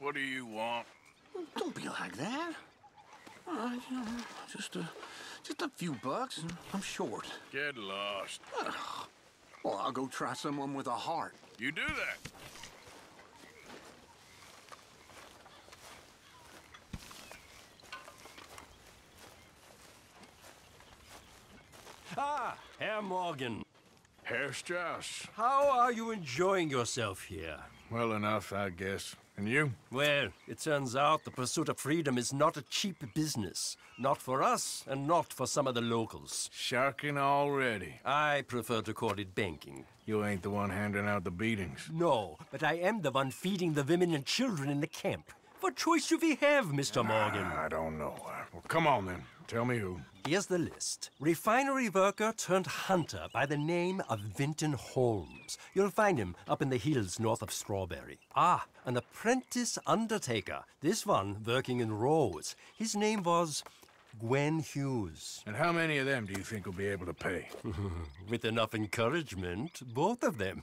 What do you want? Don't be like that. All right, you know, just a few bucks, and I'm short. Get lost. Well, I'll go try someone with a heart. You do that. Ah, Herr Morgan. Herr Strauss. How are you enjoying yourself here? Well enough, I guess. And you? Well, it turns out the pursuit of freedom is not a cheap business. Not for us, and not for some of the locals. Sharking already. I prefer to call it banking. You ain't the one handing out the beatings. No, but I am the one feeding the women and children in the camp. What choice do we have, Mr. Morgan? I don't know. Well, come on, then. Tell me who. Here's the list. Refinery worker turned hunter by the name of Winton Holmes. You'll find him up in the hills north of Strawberry. Ah, an apprentice undertaker. This one working in Rhodes. His name was Gwyn Hughes. And how many of them do you think will be able to pay? With enough encouragement, both of them.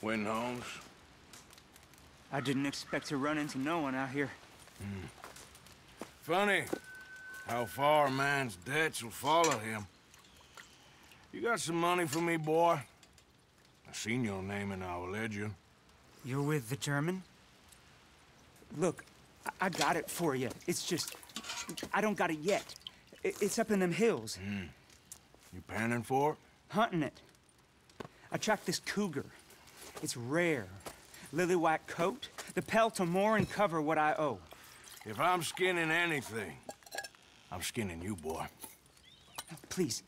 Gwyn Holmes? I didn't expect to run into no one out here. Funny how far a man's debts will follow him. You got some money for me, boy? I seen your name in our ledger. You're with the German? Look, I got it for you. It's just, I don't got it yet. It's up in them hills. You panning for it? Hunting it. I tracked this cougar. It's rare. Lily white coat, the pelt to moor and cover what I owe. If I'm skinning anything, I'm skinning you, boy. Please,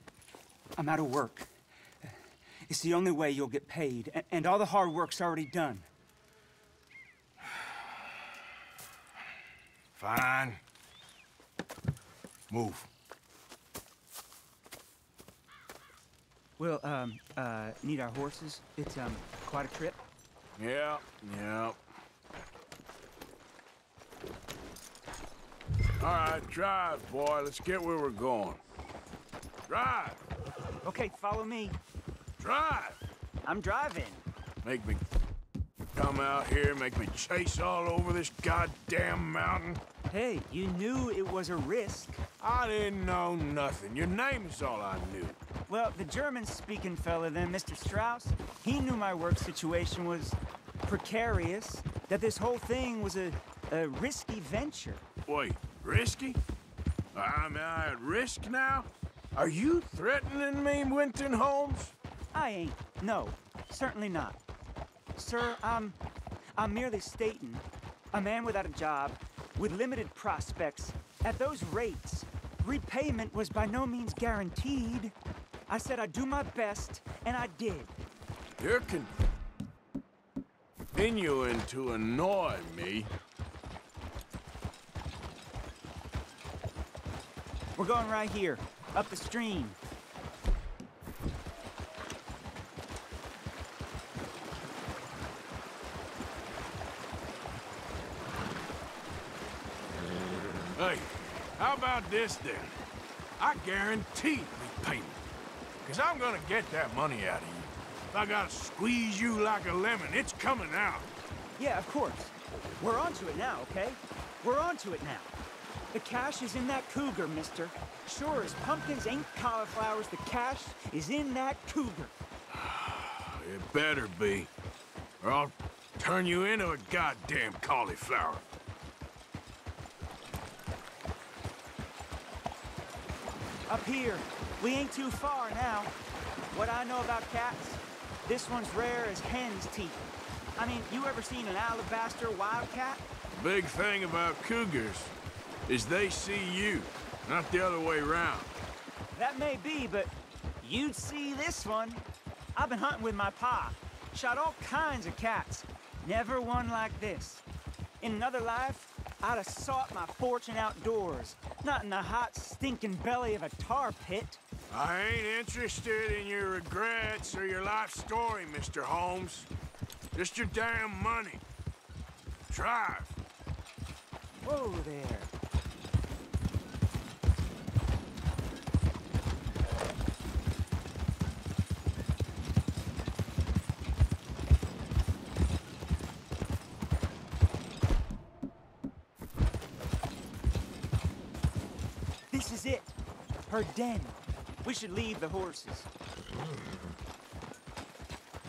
I'm out of work. It's the only way you'll get paid, and all the hard work's already done. Fine. Move. We'll, need our horses. It's, quite a trip. Yeah, yeah. All right, drive, boy. Let's get where we're going. Drive! Okay, follow me. Drive! I'm driving. Make me come out here, make me chase all over this goddamn mountain. Hey, you knew it was a risk. I didn't know nothing. Your name's all I knew. Well, the German-speaking fella then, Mr. Strauss, he knew my work situation was precarious, that this whole thing was a risky venture. Wait, risky? Am I at risk now? Are you threatening me, Winton Holmes? I ain't. No, certainly not. Sir, I'm merely stating, a man without a job, with limited prospects, at those rates, repayment was by no means guaranteed. I said I'd do my best, and I did. You're continuing to annoy me. We're going right here, up the stream. Hey, how about this then? I guarantee repayment. Because I'm gonna get that money out of you. If I gotta squeeze you like a lemon, it's coming out. Yeah, of course. We're onto it now, okay? We're onto it now. The cash is in that cougar, mister. Sure as pumpkins ain't cauliflowers, the cash is in that cougar. It better be, or I'll turn you into a goddamn cauliflower. Up here. We ain't too far now. What I know about cats, this one's rare as hen's teeth. I mean, you ever seen an alabaster wildcat? The big thing about cougars is they see you, not the other way around. That may be, but you'd see this one. I've been hunting with my pa. Shot all kinds of cats. Never one like this. In another life, I'd have sought my fortune outdoors, not in the hot, stinking belly of a tar pit. I ain't interested in your regrets or your life story, Mr. Holmes. Just your damn money. Drive. Whoa there. Her den. We should leave the horses.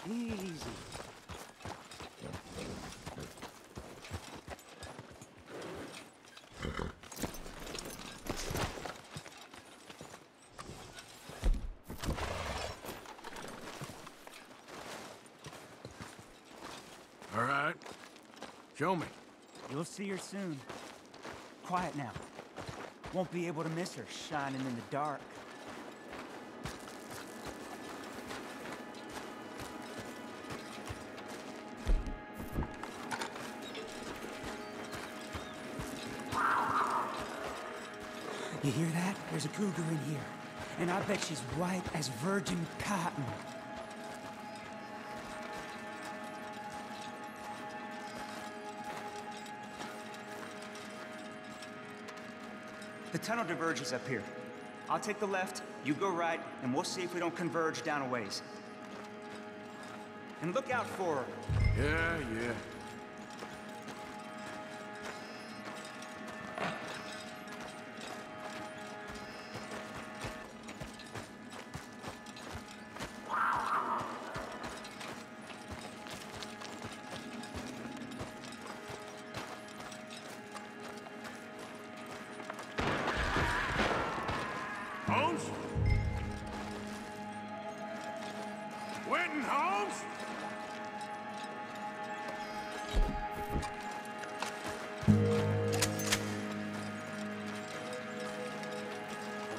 Easy. All right. Show me. You'll see her soon. Quiet now. Won't be able to miss her shining in the dark. You hear that? There's a cougar in here. And I bet she's white as virgin cotton. The tunnel diverges up here. I'll take the left, you go right, and we'll see if we don't converge down a ways. And look out for her. Yeah.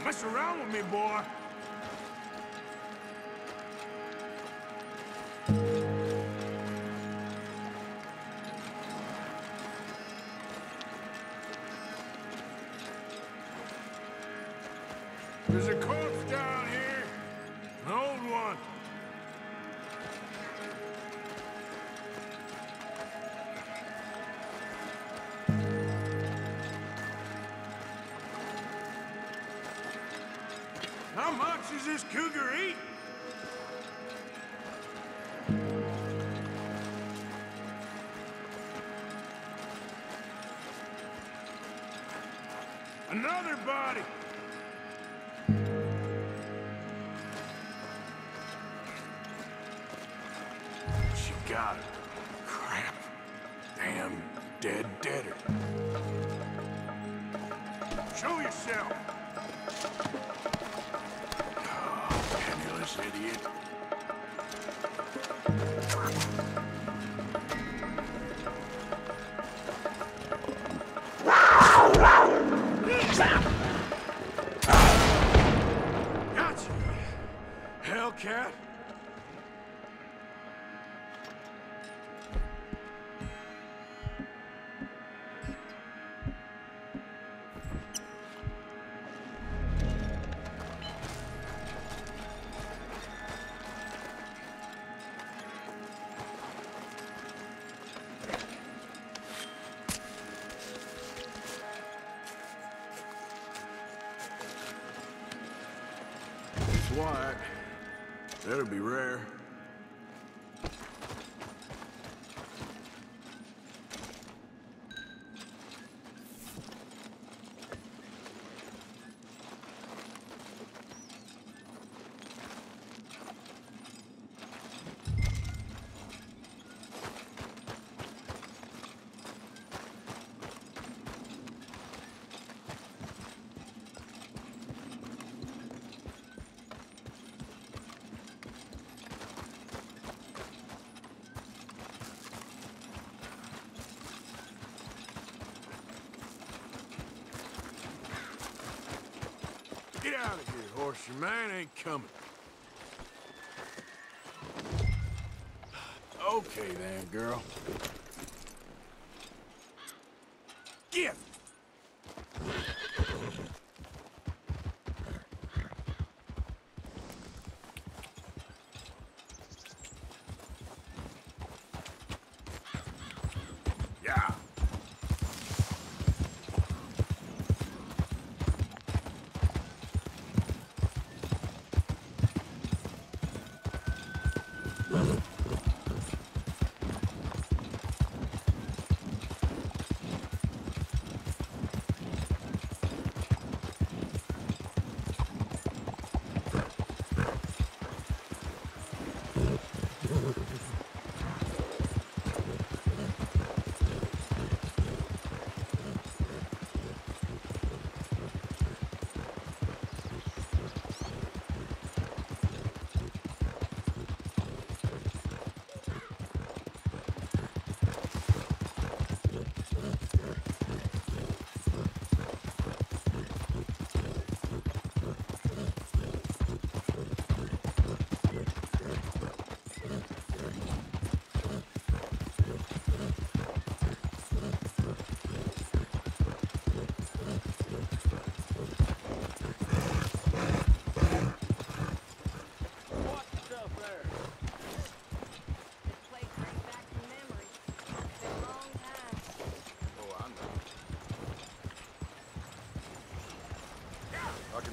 Don't mess around with me, boy. There's a corpse down here. An old one. How much does this cougar eat? Another body! She got it. Crap. Damn dead deader. Show yourself! Oh, penniless idiot. Gotcha! Hellcat! Why? That'll be rare. Get out of here, horse. Your man ain't coming. Okay then, girl. Get!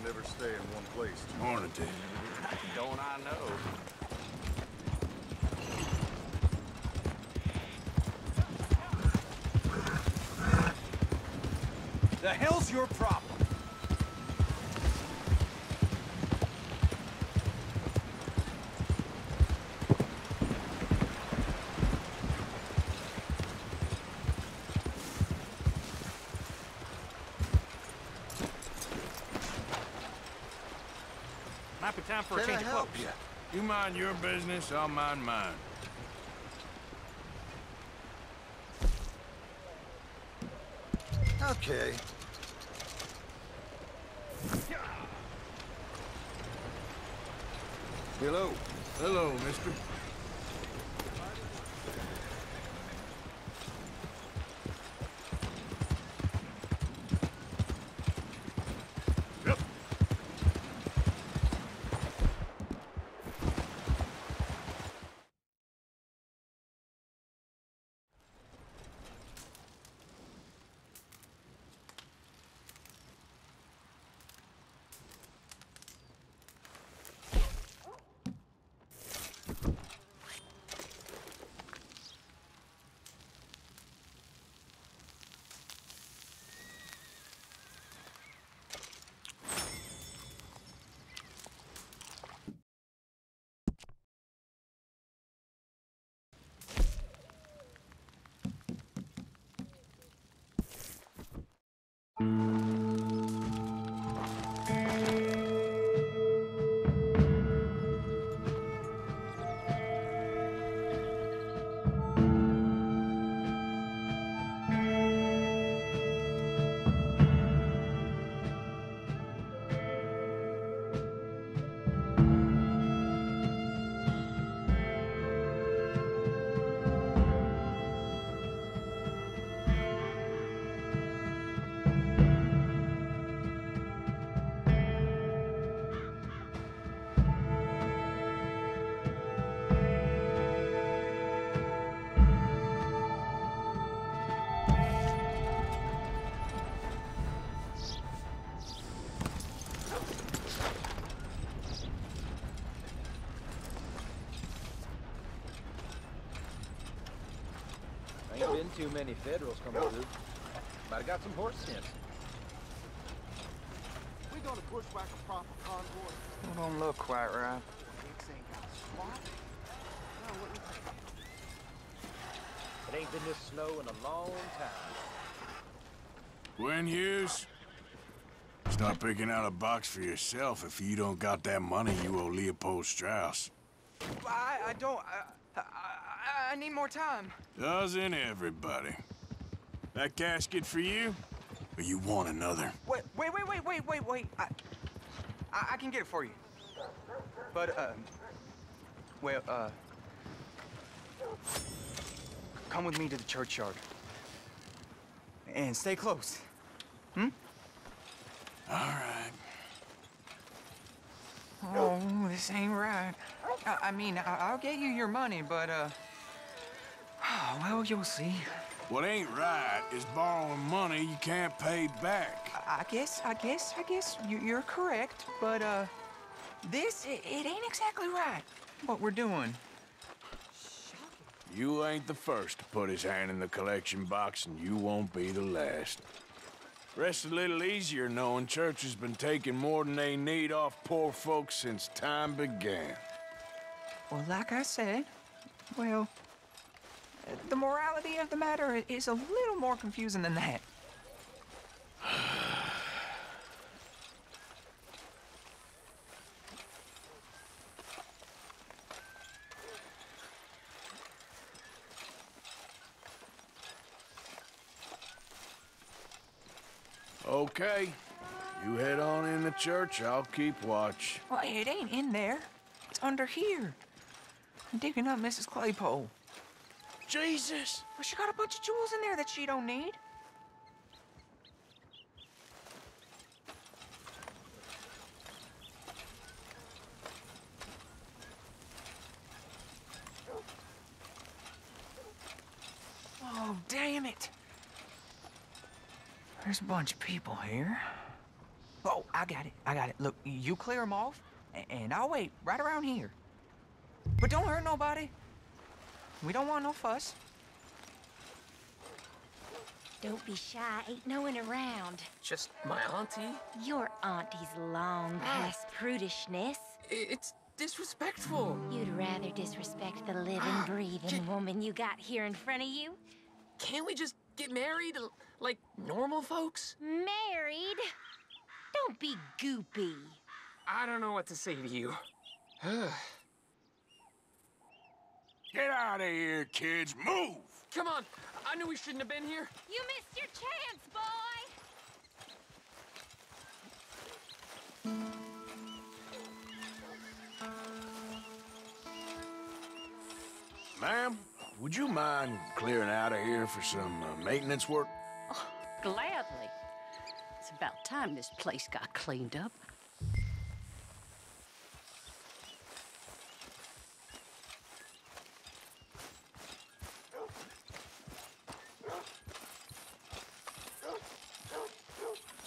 Never stay in one place. Hornady. Don't I know? The hell's your problem? Time for a change of clothes. You mind your business, I'll mind mine. Okay. Hello. Hello, mister. Ain't been too many Federals come through. Might have got some horse sense. We gonna push back a proper convoy. That don't look quite right. It ain't been this slow in a long time. Gwyn Hughes? Start picking out a box for yourself if you don't got that money you owe Leopold Strauss. I need more time. Doesn't everybody? That casket for you? Or you want another? Wait. I can get it for you. But, come with me to the churchyard. And stay close. Hmm? All right. Oh, this ain't right. I mean, I'll get you your money, but, oh, well, you'll see. What ain't right is borrowing money you can't pay back. I guess you're correct, but, it ain't exactly right, what we're doing. You ain't the first to put his hand in the collection box, and you won't be the last. Rest a little easier knowing church has been taking more than they need off poor folks since time began. Well, like I said, well... the morality of the matter is a little more confusing than that. Okay. You head on in the church, I'll keep watch. Well, it ain't in there. It's under here. I'm digging up Mrs. Claypole. Jesus! Well, she got a bunch of jewels in there that she don't need. Oh, damn it! There's a bunch of people here. Oh, I got it. Look, you clear them off, and I'll wait right around here. But don't hurt nobody. We don't want no fuss. Don't be shy. Ain't no one around. Just my auntie? Your auntie's long past prudishness. It's disrespectful. You'd rather disrespect the living, breathing woman you got here in front of you? Can't we just get married like normal folks? Married? Don't be goopy. I don't know what to say to you. Get out of here, kids. Move! Come on. I knew we shouldn't have been here. You missed your chance, boy! Ma'am, would you mind clearing out of here for some maintenance work? Oh, gladly. It's about time this place got cleaned up.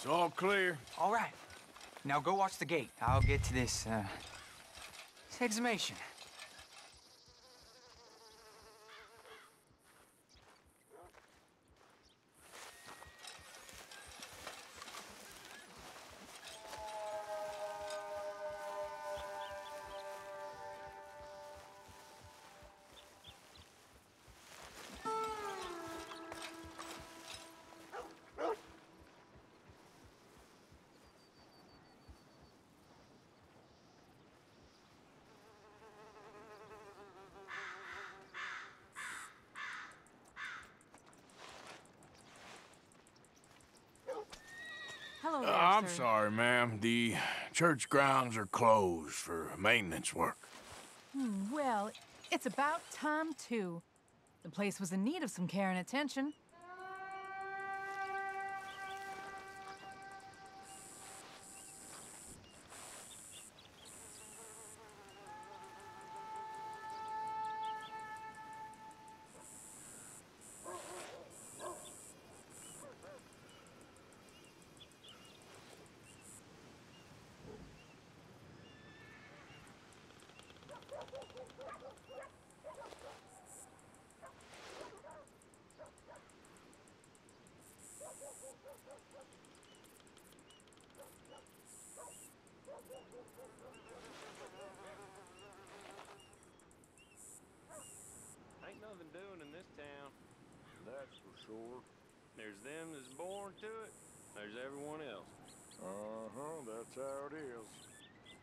All clear. All right. Now go watch the gate. I'll get to this, exhumation. Hello there, I'm sir. Sorry, ma'am. The church grounds are closed for maintenance work. Well, it's about time, too. The place was in need of some care and attention. Ain't nothing doing in this town. That's for sure. There's them that's born to it. There's everyone else. Uh-huh, that's how it is.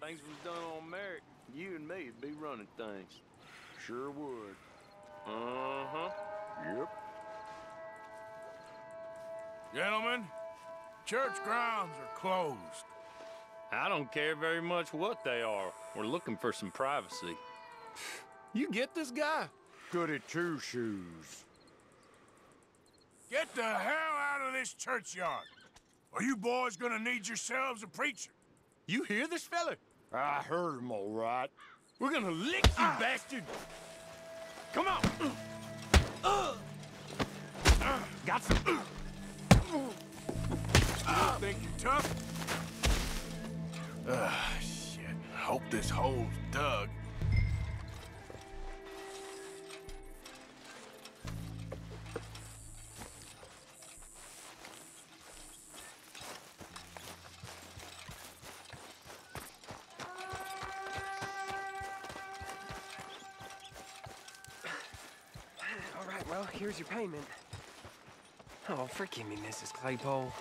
Things was done on merit. You and me'd be running things. Sure would. Uh-huh. Yep. Gentlemen, church grounds are closed. I don't care very much what they are. We're looking for some privacy. You get this guy? Goody two-shoes. Get the hell out of this churchyard. Are you boys gonna need yourselves a preacher? You hear this fella? I heard him all right. We're gonna lick you, bastard! Come on! Got some... Think you're tough? Shit. I hope this hole's dug. Here's your payment. Oh, forgive me, Mrs. Claypole.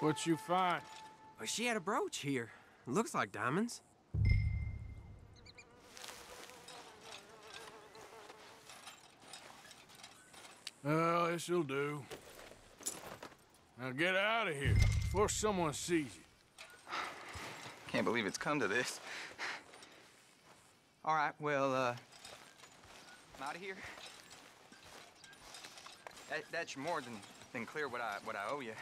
What you find? Well, she had a brooch here. Looks like diamonds. Well, this'll do. Now get out of here before someone sees you. Can't believe it's come to this. All right, well, I'm out of here. That's more than clear what I owe you.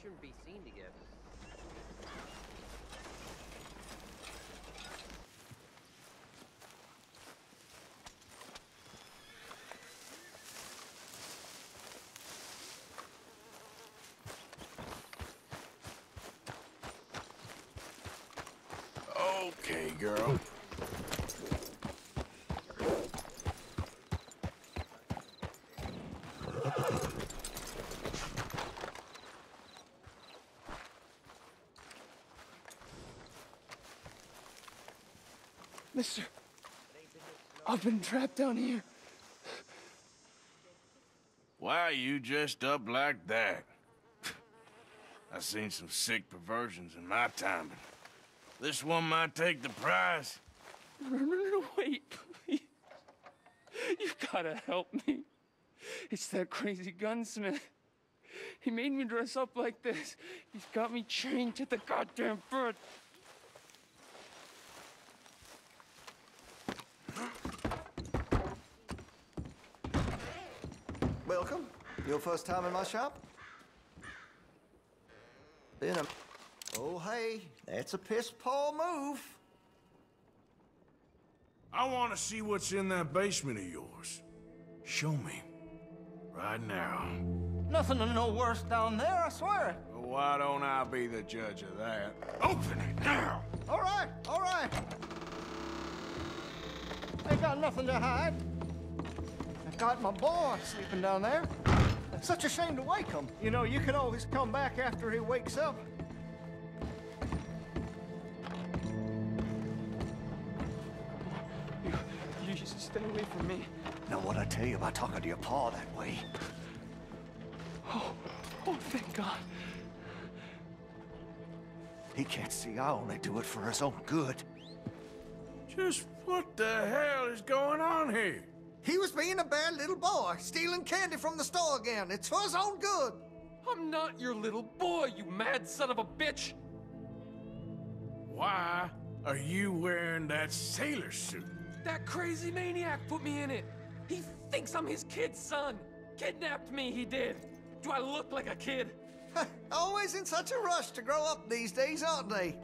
Shouldn't be seen together. Okay, girl. Mister, I've been trapped down here. Why are you dressed up like that? I've seen some sick perversions in my time. This one might take the prize. No, wait, please. You've got to help me. It's that crazy gunsmith. He made me dress up like this. He's got me chained to the goddamn bird. Welcome. Your first time in my shop? Been a... Oh, hey, that's a piss-poor move. I want to see what's in that basement of yours. Show me. Right now. Nothing no worse down there, I swear. Well, why don't I be the judge of that? Open it now! All right, all right. Ain't got nothing to hide. Got my boy sleeping down there. It's such a shame to wake him. You know, you can always come back after he wakes up. You should stay away from me. Know what I tell you about talking to your pa that way? Oh, thank God. He can't see I only do it for his own good. Just what the hell is going on here? He was being a bad little boy, stealing candy from the store again. It's for his own good. I'm not your little boy, you mad son of a bitch. Why are you wearing that sailor suit? That crazy maniac put me in it. He thinks I'm his kid's son. Kidnapped me, he did. Do I look like a kid? Always in such a rush to grow up these days, aren't they?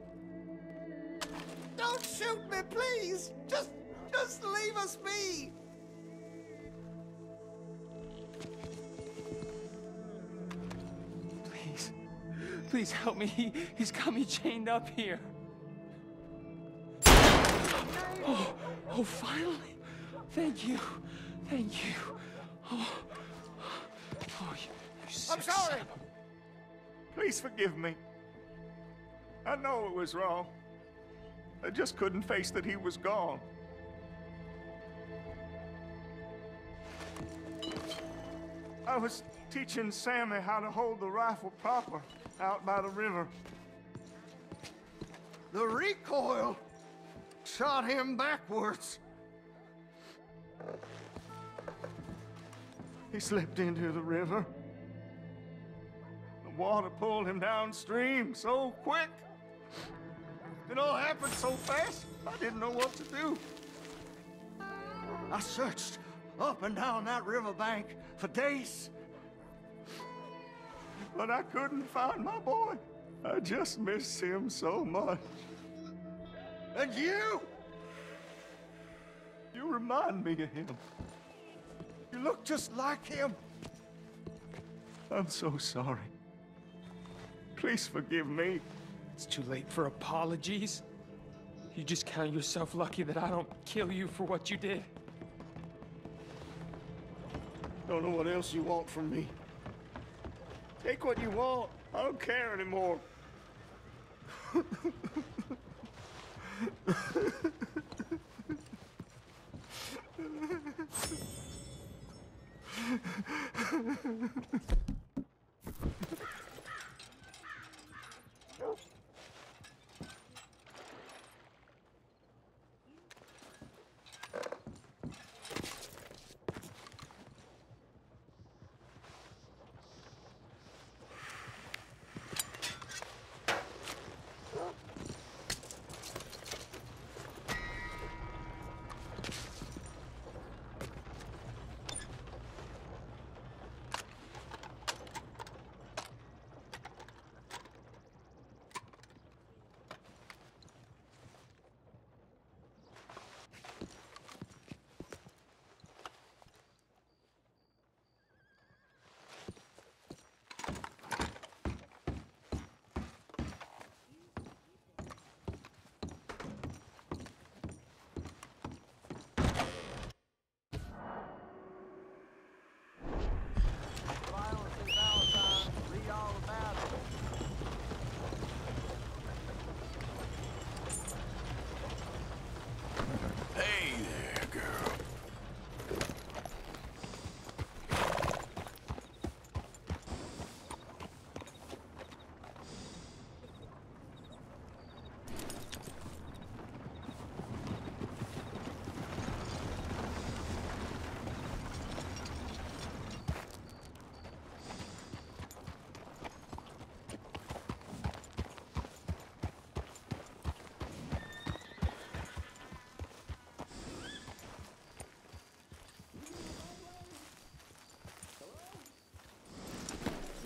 Don't shoot me, please. Just leave us be. Please help me. He's got me chained up here. Oh, finally. Thank you. Oh, I'm sorry. Please forgive me. I know it was wrong. I just couldn't face that he was gone. I was teaching Sammy how to hold the rifle proper out by the river. The recoil shot him backwards. He slipped into the river. The water pulled him downstream so quick. It all happened so fast, I didn't know what to do. I searched up and down that riverbank for days. But I couldn't find my boy. I just miss him so much. And you remind me of him. You look just like him. I'm so sorry. Please forgive me. It's too late for apologies. You just count yourself lucky that I don't kill you for what you did. Don't know what else you want from me. Take what you want. I don't care anymore.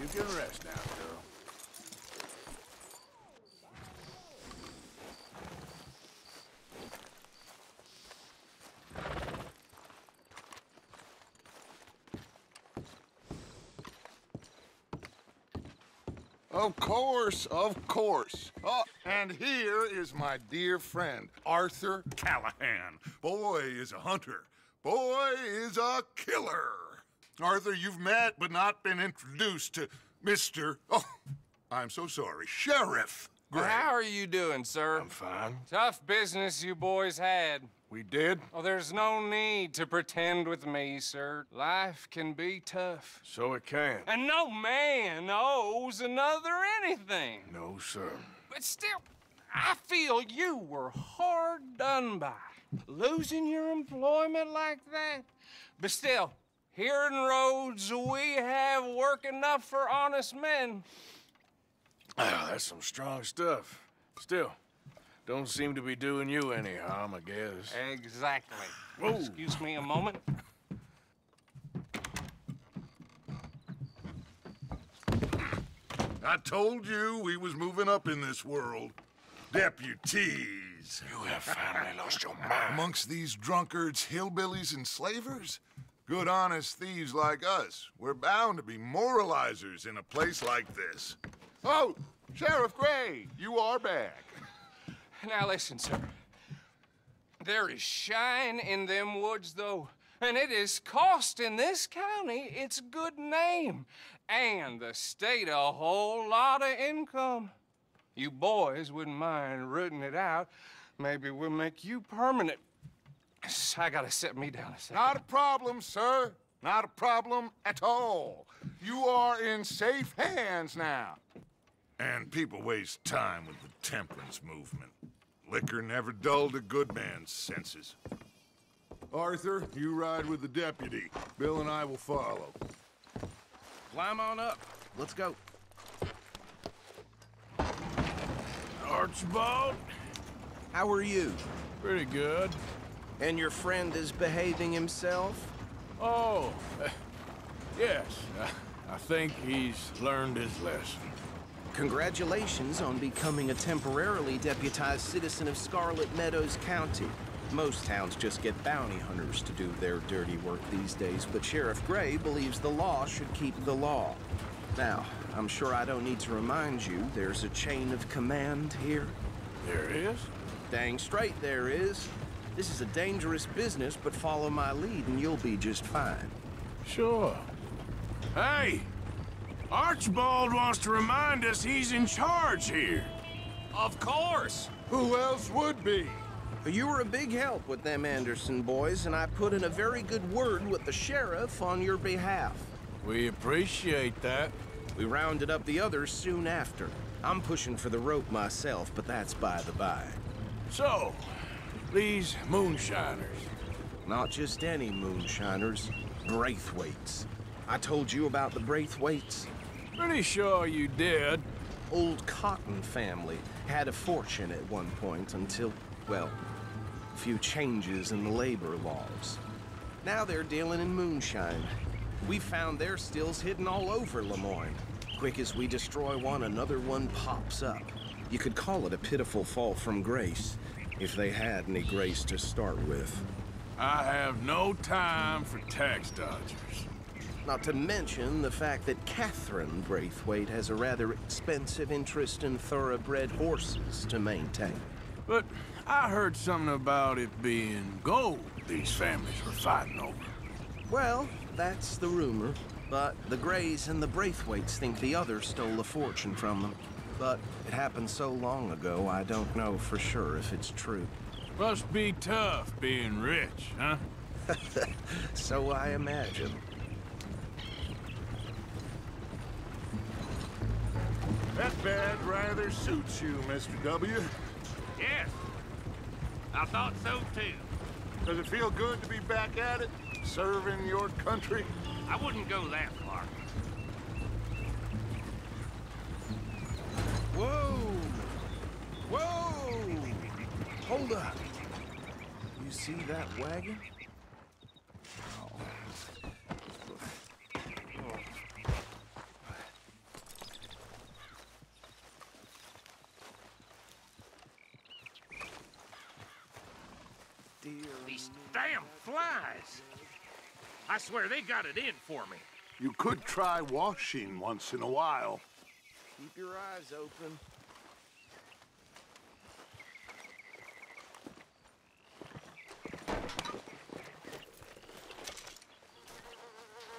You can rest now, girl. Of course. Oh, and here is my dear friend, Arthur Callahan. Boy is a hunter. Boy is a killer. Arthur, you've met but not been introduced to Mr. Oh, I'm so sorry, Sheriff Gray. How are you doing, sir? I'm fine. Tough business you boys had. We did? Oh, there's no need to pretend with me, sir. Life can be tough. So it can. And no man owes another anything. No, sir. But still, I feel you were hard done by, losing your employment like that. But still, here in Rhodes, we have work enough for honest men. That's some strong stuff. Still, don't seem to be doing you any harm, I guess. Exactly. Whoa. Excuse me a moment. I told you we was moving up in this world. Deputies. You have finally lost your mind. Amongst these drunkards, hillbillies, and slavers? Good, honest thieves like us. We're bound to be moralizers in a place like this. Oh, Sheriff Gray, you are back. Now listen, sir. There is shine in them woods, though, and it is costing this county its good name and the state a whole lot of income. You boys wouldn't mind rooting it out. Maybe we'll make you permanent. I gotta set me down a second. Not a problem, sir. Not a problem at all. You are in safe hands now. And people waste time with the temperance movement. Liquor never dulled a good man's senses. Arthur, you ride with the deputy. Bill and I will follow. Climb on up. Let's go. Archibald? How are you? Pretty good. And your friend is behaving himself? Oh, yes. I think he's learned his lesson. Congratulations on becoming a temporarily deputized citizen of Scarlet Meadows County. Most towns just get bounty hunters to do their dirty work these days, but Sheriff Gray believes the law should keep the law. Now, I'm sure I don't need to remind you, there's a chain of command here. There is? Dang straight there is. This is a dangerous business, but follow my lead and you'll be just fine. Sure. Hey! Archibald wants to remind us he's in charge here. Of course! Who else would be? You were a big help with them Anderson boys, and I put in a very good word with the sheriff on your behalf. We appreciate that. We rounded up the others soon after. I'm pushing for the rope myself, but that's by the by. So, these moonshiners. Not just any moonshiners, Braithwaites. I told you about the Braithwaites. Pretty sure you did. Old Cotton family had a fortune at one point until, well, a few changes in the labor laws. Now they're dealing in moonshine. We found their stills hidden all over Lemoyne. Quick as we destroy one, another one pops up. You could call it a pitiful fall from grace, if they had any grace to start with. I have no time for tax dodgers. Not to mention the fact that Catherine Braithwaite has a rather expensive interest in thoroughbred horses to maintain. But I heard something about it being gold these families were fighting over. Well, that's the rumor. But the Grays and the Braithwaites think the other stole a fortune from them. But it happened so long ago, I don't know for sure if it's true. Must be tough being rich, huh? So I imagine. That bed rather suits you, Mr. W. Yes. I thought so, too. Does it feel good to be back at it, serving your country? I wouldn't go that far. Whoa! Whoa! Hold up. You see that wagon? Oh. These damn flies! I swear they got it in for me. You could try washing once in a while. Keep your eyes open.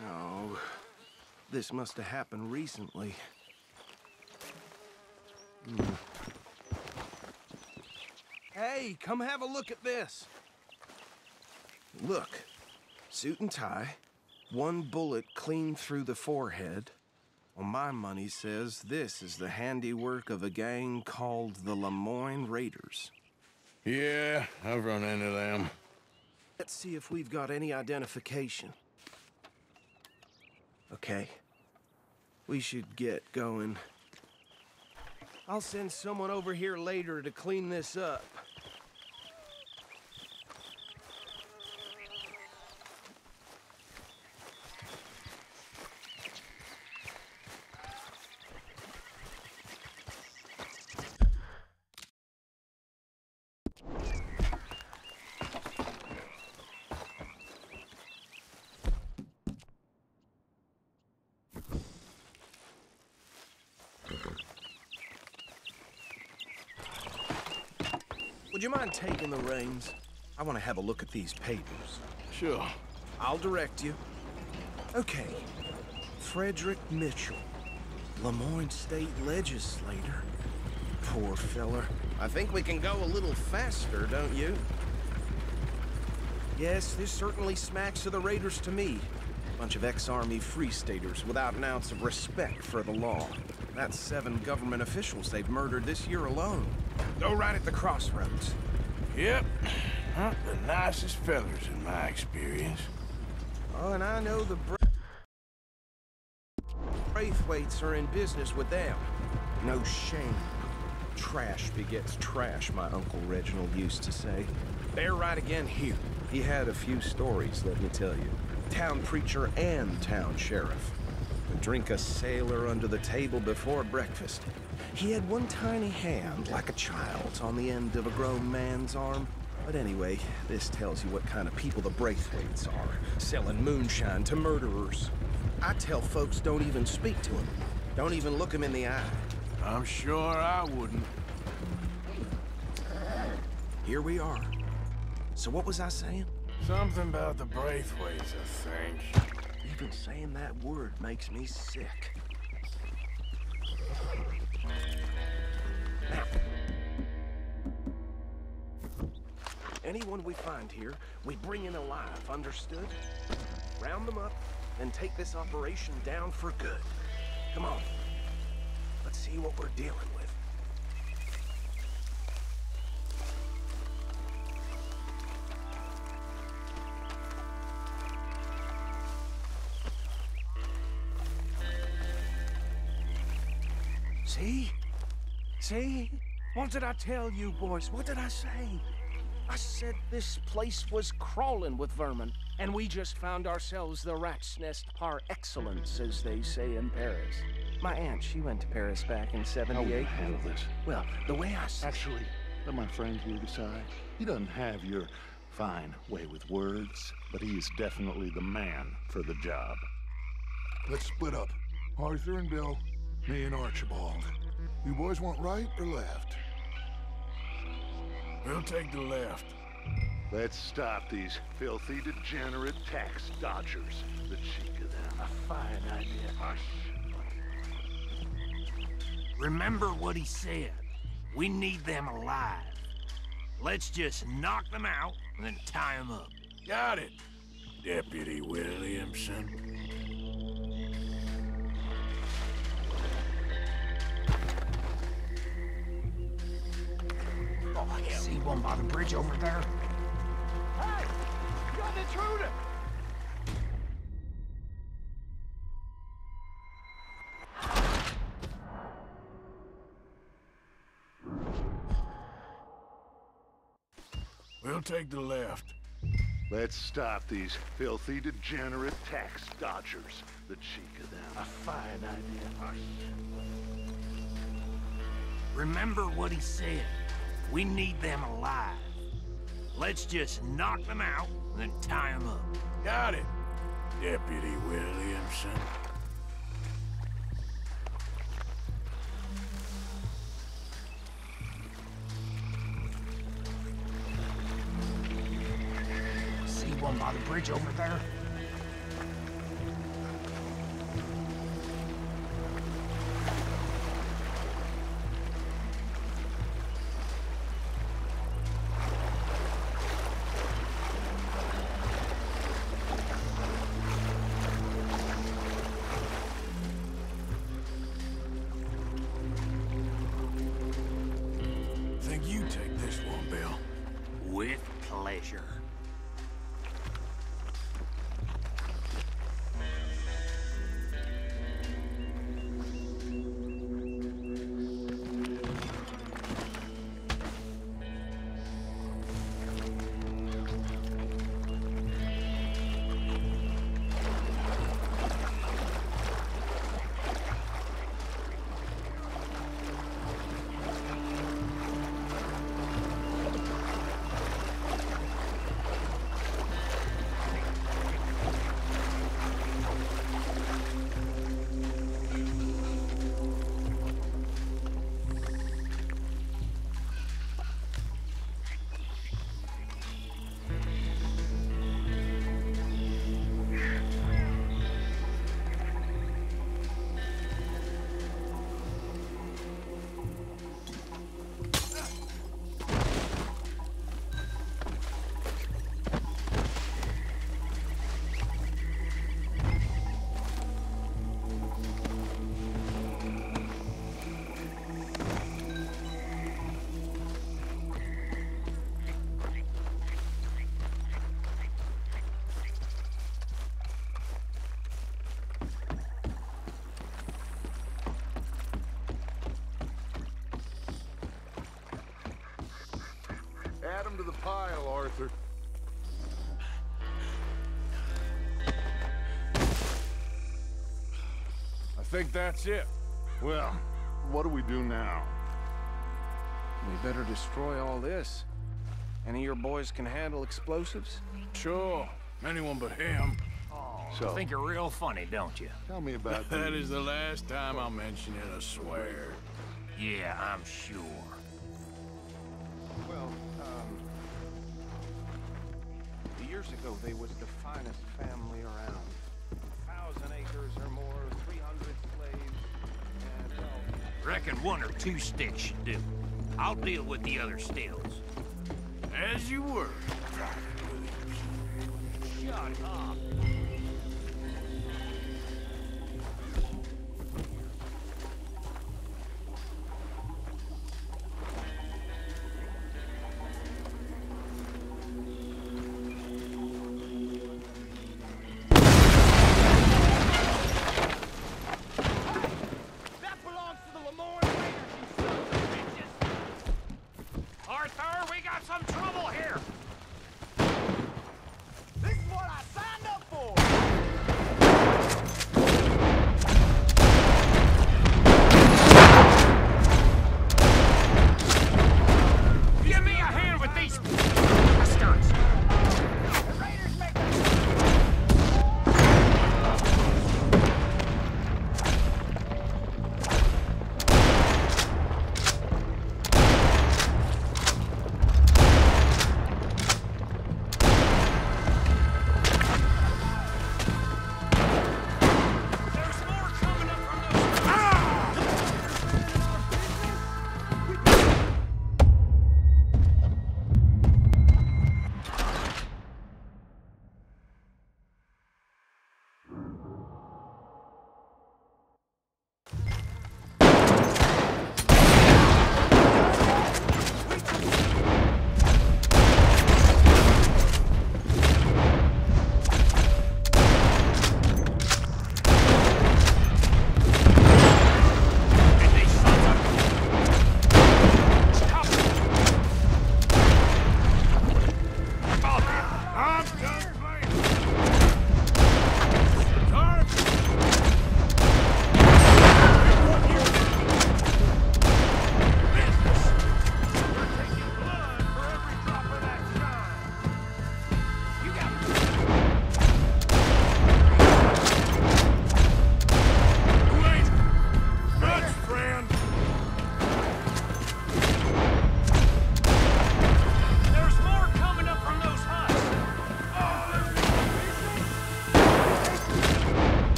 No, this must have happened recently. Hey, come have a look at this. Look, suit and tie, one bullet clean through the forehead, Well, my money says this is the handiwork of a gang called the Lemoyne Raiders. Yeah, I've run into them. Let's see if we've got any identification. Okay. We should get going. I'll send someone over here later to clean this up. Would you mind taking the reins? I want to have a look at these papers. Sure. I'll direct you. Okay. Frederick Mitchell, Lemoyne State Legislator. Poor feller. I think we can go a little faster, don't you? Yes, this certainly smacks of the Raiders to me. Bunch of ex-army Freestaters without an ounce of respect for the law. That's 7 government officials they've murdered this year alone. Go right at the crossroads. Yep. Not the nicest fellas in my experience. Oh, and I know the Braithwaites are in business with them. No shame. Trash begets trash, my Uncle Reginald used to say. They're right again here. He had a few stories, let me tell you. Town preacher and town sheriff. Would drink a sailor under the table before breakfast. He had one tiny hand, like a child's, on the end of a grown man's arm. But anyway, this tells you what kind of people the Braithwaites are, selling moonshine to murderers. I tell folks don't even speak to him. Don't even look him in the eye. I'm sure I wouldn't. Here we are. So what was I saying? Something about the Braithwaites, I think. Even saying that word makes me sick. Now, anyone we find here, we bring in alive, understood? Round them up, and take this operation down for good. Come on. Let's see what we're dealing with. See? See? What did I tell you, boys? What did I say? I said this place was crawling with vermin, and we just found ourselves the rat's nest par excellence, as they say in Paris. My aunt, she went to Paris back in '78. How would you handle this? Well, the way I said... Actually, let my friend here decide. He doesn't have your fine way with words, but he is definitely the man for the job. Let's split up. Arthur and Bill. Me and Archibald. You boys want right or left? We'll take the left. Let's stop these filthy, degenerate tax dodgers. The cheek of them. A fine idea. Hush. Remember what he said. We need them alive. Let's just knock them out and then tie them up. Got it, Deputy Williamson. Oh, I can see one by the bridge over there. Hey! You got an intruder! We'll take the left. Let's stop these filthy, degenerate tax dodgers. The cheek of them. A fine idea. Remember what he said. We need them alive. Let's just knock them out and then tie them up. Got it, Deputy Williamson. See one by the bridge over there? pile, Arthur. I think that's it. Well, what do we do now? We better destroy all this. Any of your boys can handle explosives? Sure. Anyone but him. Oh, so, you think you're real funny, don't you? Tell me about that. That is the last time I'll mention it, I swear. Yeah, I'm sure. Well, years ago, they was the finest family around. 1,000 acres or more, 300 slaves, and... Reckon 1 or 2 sticks should do. I'll deal with the other stills. As you were. Shut up.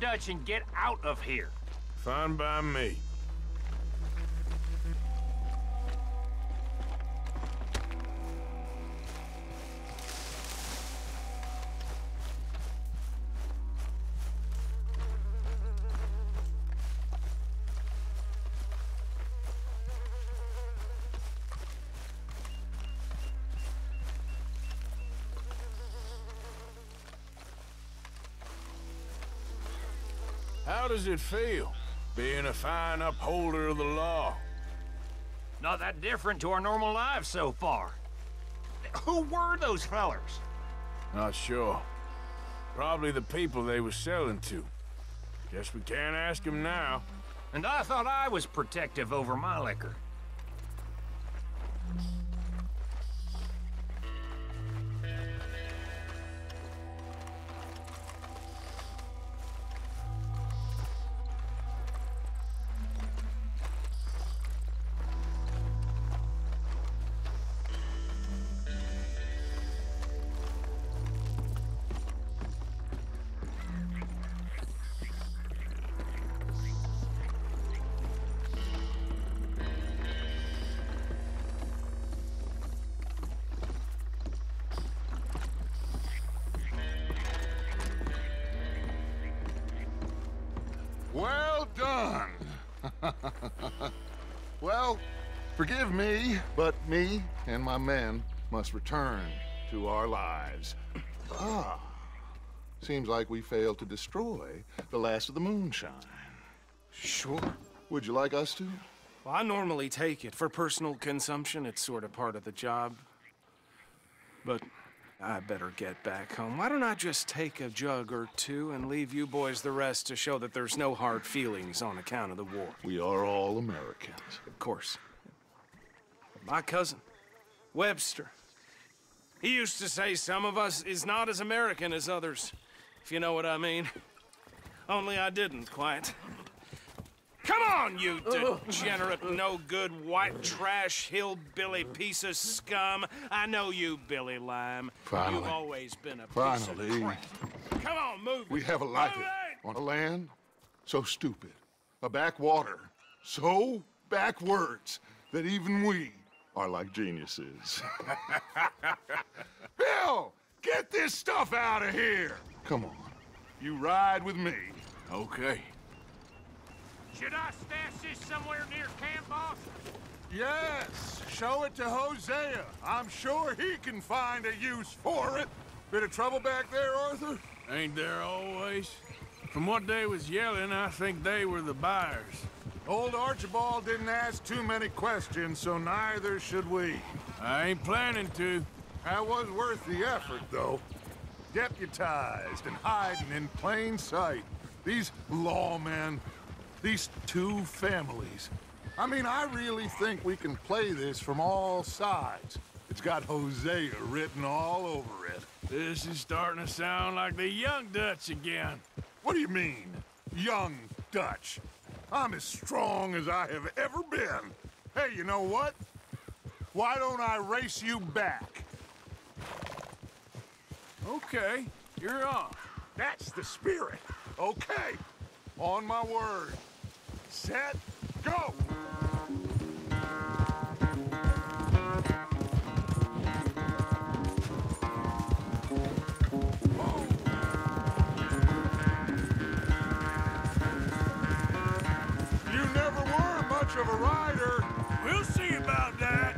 Dutch and get out of here. Fine by me. How does it feel, being a fine upholder of the law? Not that different to our normal lives so far. Who were those fellers? Not sure. Probably the people they were selling to. Guess we can't ask them now. And I thought I was protective over my liquor. Well, forgive me, but me and my men must return to our lives. Ah, seems like we failed to destroy the last of the moonshine. Sure. Would you like us to? Well, I normally take it for personal consumption. It's sort of part of the job. But I better get back home. Why don't I just take a jug or two and leave you boys the rest to show that there's no hard feelings on account of the war? We are all Americans. Of course. My cousin, Webster, he used to say some of us is not as American as others, if you know what I mean. Only I didn't quite. Come on, you degenerate, no-good, white trash, hillbilly piece of scum. I know you, Billy Lime. Finally. You've always been a piece of crap. Come on, move it. We have alighted on a land so stupid, a backwater so backwards that even we are like geniuses. Bill, get this stuff out of here. Come on. You ride with me. Okay. Should I stash this somewhere near camp, boss? Yes. Show it to Hosea. I'm sure he can find a use for it. Bit of trouble back there, Arthur? Ain't there always? From what they was yelling, I think they were the buyers. Old Archibald didn't ask too many questions, so neither should we. I ain't planning to. That was worth the effort, though. Deputized and hiding in plain sight. These lawmen... these two families. I mean, I really think we can play this from all sides. It's got Hosea written all over it. This is starting to sound like the young Dutch again. What do you mean, young Dutch? I'm as strong as I have ever been. Hey, you know what? Why don't I race you back? Okay, you're on. That's the spirit. Okay. On my word. Set, go! You never were much of a rider. We'll see about that.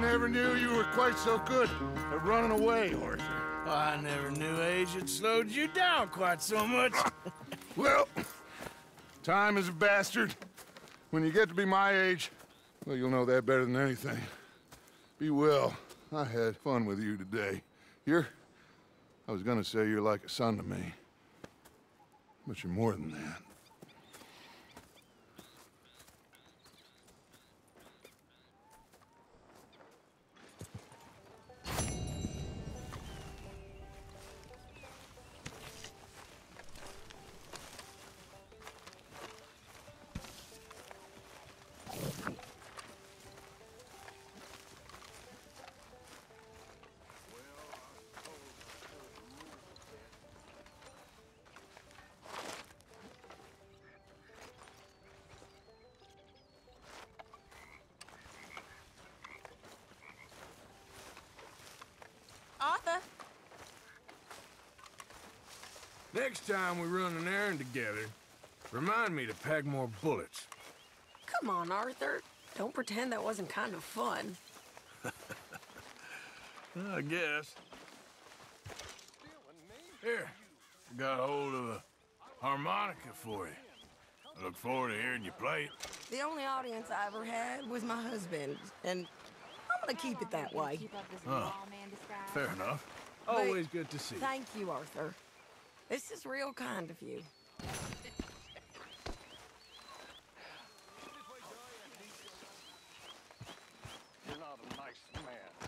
never knew you were quite so good at running away, Arthur. Oh, I never knew age had slowed you down quite so much. Well, time is a bastard. When you get to be my age, well, you'll know that better than anything. Be well. I had fun with you today. I was gonna say you're like a son to me. But you're more than that. Next time we run an errand together, remind me to pack more bullets. Come on, Arthur. Don't pretend that wasn't kind of fun. I guess. Here, I got hold of a harmonica for you. I look forward to hearing you play it. The only audience I ever had was my husband, and I'm gonna keep it that way. Oh, fair enough. Always good to see you. Thank you, Arthur. This is real kind of you. You're not a nice man.